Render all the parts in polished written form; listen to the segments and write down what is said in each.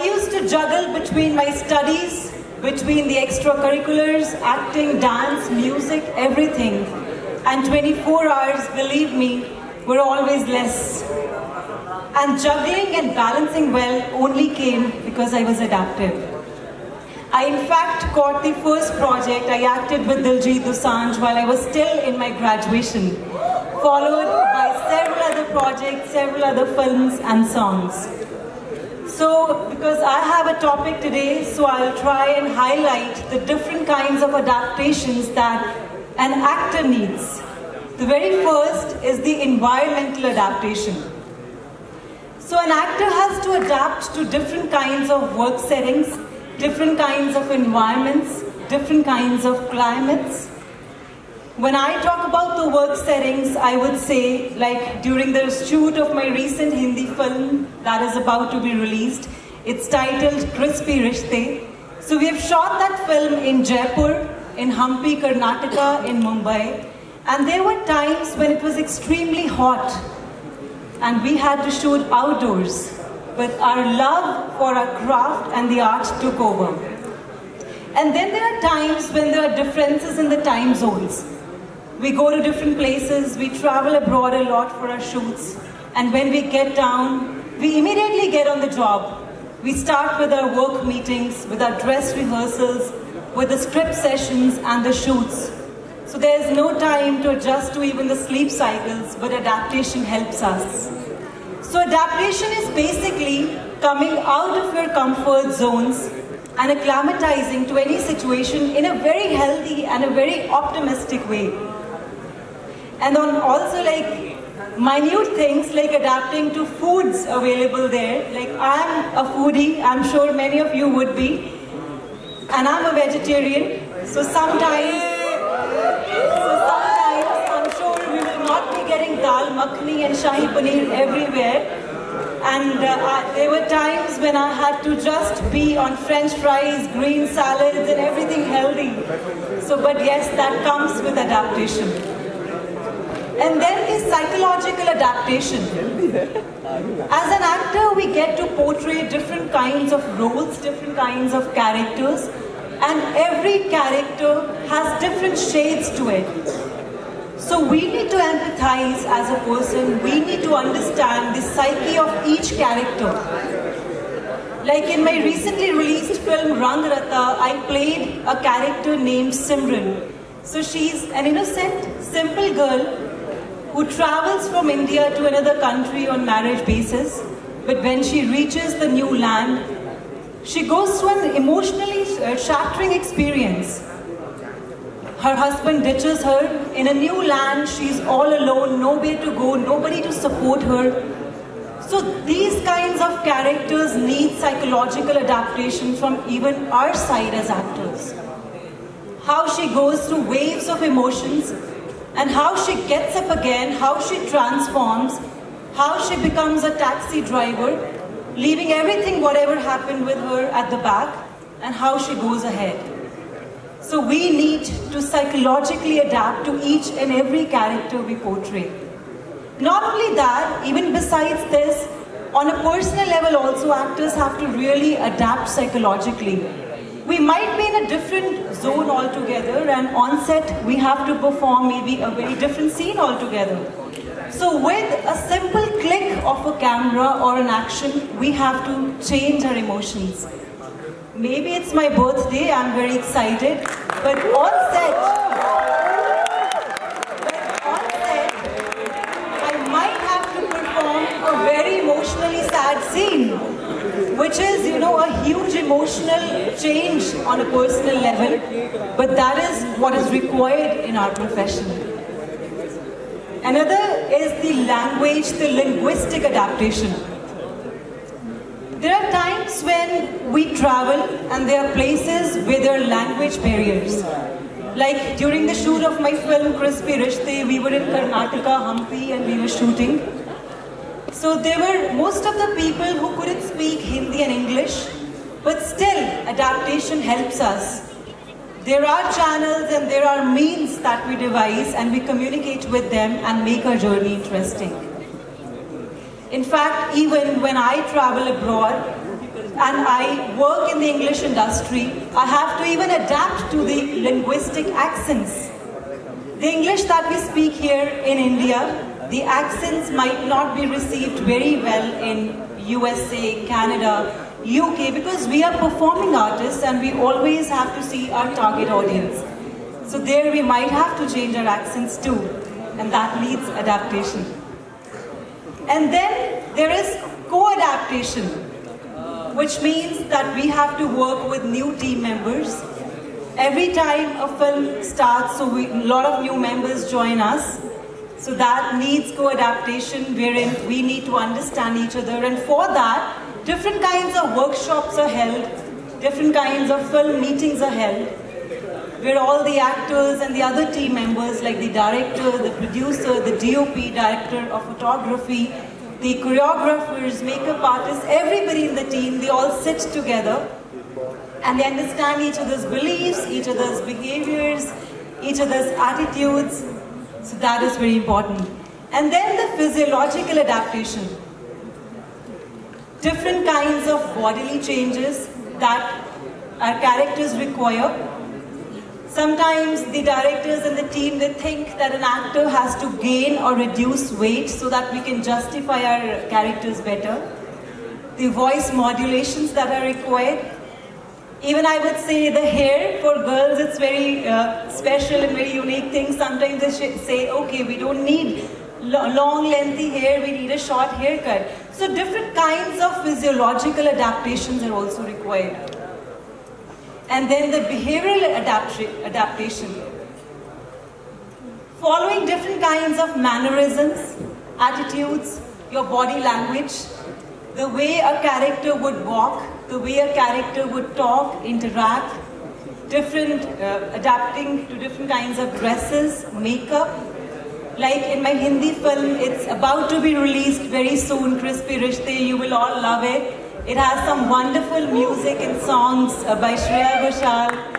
I used to juggle between my studies, between the extracurriculars, acting, dance, music, everything. And 24 hours, believe me, were always less. And juggling and balancing well only came because I was adaptive. I in fact caught the first project. I acted with Diljit Dosanjh while I was still in my graduation, followed by several other projects, several other films and songs. So, because I have a topic today, so I'll try and highlight the different kinds of adaptations that an actor needs. The very first is the environmental adaptation. So an actor has to adapt to different kinds of work settings, different kinds of environments, different kinds of climates. When I talk about the work settings, I would say, like during the shoot of my recent Hindi film that is about to be released, it's titled Crispy Rishtey. So we have shot that film in Jaipur, in Hampi, Karnataka, in Mumbai. And there were times when it was extremely hot, and we had to shoot outdoors, but our love for our craft and the art took over. And then there are times when there are differences in the time zones. We go to different places, we travel abroad a lot for our shoots, and when we get down, we immediately get on the job. We start with our work meetings, with our dress rehearsals, with the script sessions and the shoots. So there is no time to adjust to even the sleep cycles, but adaptation helps us. So adaptation is basically coming out of your comfort zones and acclimatizing to any situation in a very healthy and a very optimistic way. And on also like minute things like adapting to foods available there. Like I'm a foodie, I'm sure many of you would be. And I'm a vegetarian, so sometimes I'm sure we will not be getting dal makhni and shahi paneer everywhere. And there were times when I had to just be on French fries, green salads and everything healthy. So, but yes, that comes with adaptation. And then is psychological adaptation. As an actor, we get to portray different kinds of roles, different kinds of characters. And every character has different shades to it. So we need to empathize as a person, we need to understand the psyche of each character. Like in my recently released film, Rang Rata, I played a character named Simran. So she's an innocent, simple girl who travels from India to another country on marriage basis. But when she reaches the new land, she goes through an emotionally shattering experience. Her husband ditches her. In a new land, she's all alone, nowhere to go, nobody to support her. So these kinds of characters need psychological adaptation from even our side as actors. How she goes through waves of emotions and how she gets up again, how she transforms, how she becomes a taxi driver, leaving everything, whatever happened with her at the back, and how she goes ahead. So we need to psychologically adapt to each and every character we portray. Not only that, even besides this, on a personal level also, actors have to really adapt psychologically. We might be in a different zone altogether, and on set we have to perform maybe a very different scene altogether. So with a simple click of a camera or an action, we have to change our emotions. Maybe it's my birthday, I'm very excited, but on set, I might have to perform a very emotionally sad scene, which is, you know, a huge emotional change on a personal level, but that is what is required in our profession. Another is the language, the linguistic adaptation. There are times when we travel and there are places where there are language barriers. Like during the shoot of my film Crispy Rishtey, we were in Karnataka, Hampi, and we were shooting. So there were most of the people who couldn't speak Hindi and English, but still adaptation helps us. There are channels and there are means that we devise and we communicate with them and make our journey interesting. In fact, even when I travel abroad, and I work in the English industry, I have to even adapt to the linguistic accents. The English that we speak here in India, the accents might not be received very well in USA, Canada, UK, because we are performing artists and we always have to see our target audience. So there we might have to change our accents too, and that needs adaptation. And then there is co-adaptation, which means that we have to work with new team members. Every time a film starts, so a lot of new members join us. So that needs co-adaptation, wherein we need to understand each other. And for that, different kinds of workshops are held, different kinds of film meetings are held, where all the actors and the other team members, like the director, the producer, the DOP, director of photography, the choreographers, makeup artists, everybody in the team, they all sit together and they understand each other's beliefs, each other's behaviors, each other's attitudes. So that is very important. And then the physiological adaptation. Different kinds of bodily changes that our characters require. Sometimes the directors and the team, they think that an actor has to gain or reduce weight so that we can justify our characters better. The voice modulations that are required. Even I would say the hair, for girls it's very special and very unique thing. Sometimes they say, okay, we don't need long lengthy hair, we need a short haircut. So different kinds of physiological adaptations are also required. And then the behavioral adaptation. Following different kinds of mannerisms, attitudes, your body language, the way a character would walk, the way a character would talk, interact, adapting to different kinds of dresses, makeup. Like in my Hindi film, it's about to be released very soon, Crispy Rishtey, you will all love it. It has some wonderful music and songs by Shreya Ghoshal,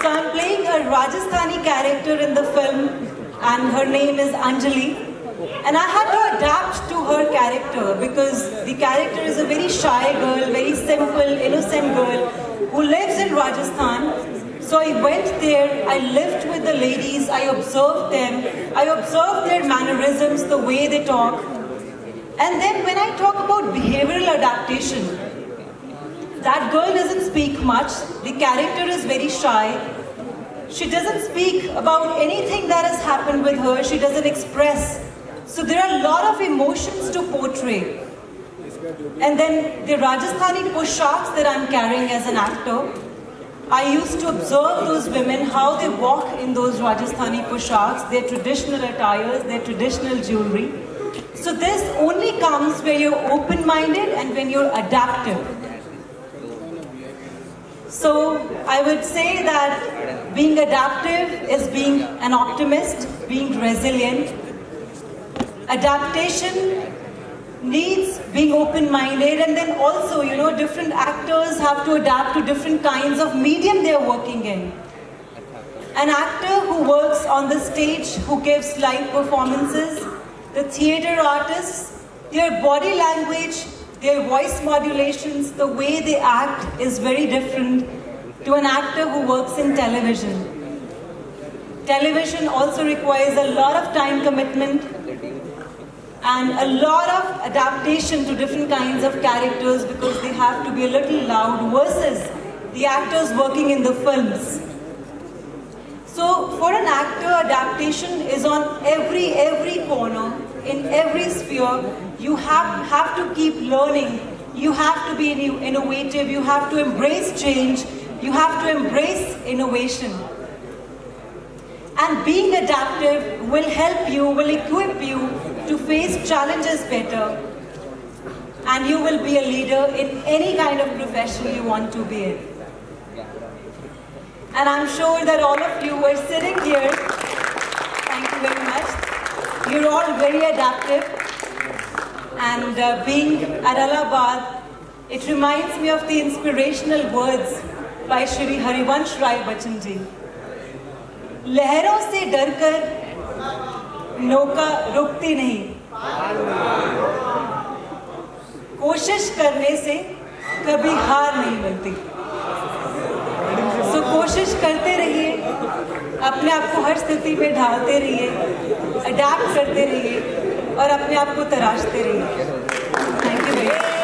So I'm playing a Rajasthani character in the film and her name is Anjali. And I had to adapt to her character because the character is a very shy girl, very simple, innocent girl who lives in Rajasthan. So I went there, I lived with the ladies, I observed them, I observed their mannerisms, the way they talk. And then when I talk about behavioral adaptation, that girl doesn't speak much, the character is very shy, she doesn't speak about anything that has happened with her, she doesn't express. So there are a lot of emotions to portray. And then the Rajasthani pooshaks that I'm carrying as an actor, I used to observe those women, how they walk in those Rajasthani pooshaks, their traditional attires, their traditional jewelry. So this only comes where you're open-minded and when you're adaptive. So I would say that being adaptive is being an optimist, being resilient. Adaptation needs being open-minded, and then also, you know, different actors have to adapt to different kinds of medium they're working in. An actor who works on the stage, who gives live performances, the theatre artists, their body language, their voice modulations, the way they act is very different to an actor who works in television. Television also requires a lot of time commitment and a lot of adaptation to different kinds of characters because they have to be a little loud versus the actors working in the films. So for an actor, adaptation is on every corner, in every sphere. You have to keep learning, you have to be innovative, you have to embrace change, you have to embrace innovation. And being adaptive will help you, will equip you to face challenges better. And you will be a leader in any kind of profession you want to be in. And I'm sure that all of you were sitting here. Thank you very much. You're all very adaptive. And being at Allahabad, it reminds me of the inspirational words by Shri Harivansh Raibachanji. लहरों से डरकर नौका रुकती नहीं. कोशिश करने से कभी हार नहीं मिलती। तो कोशिश करते रहिए, अपने आप को हर स्थिति में ढालते रहिए, अडैप्ट करते रहिए और अपने आप को तराशते रहिए। Thank you.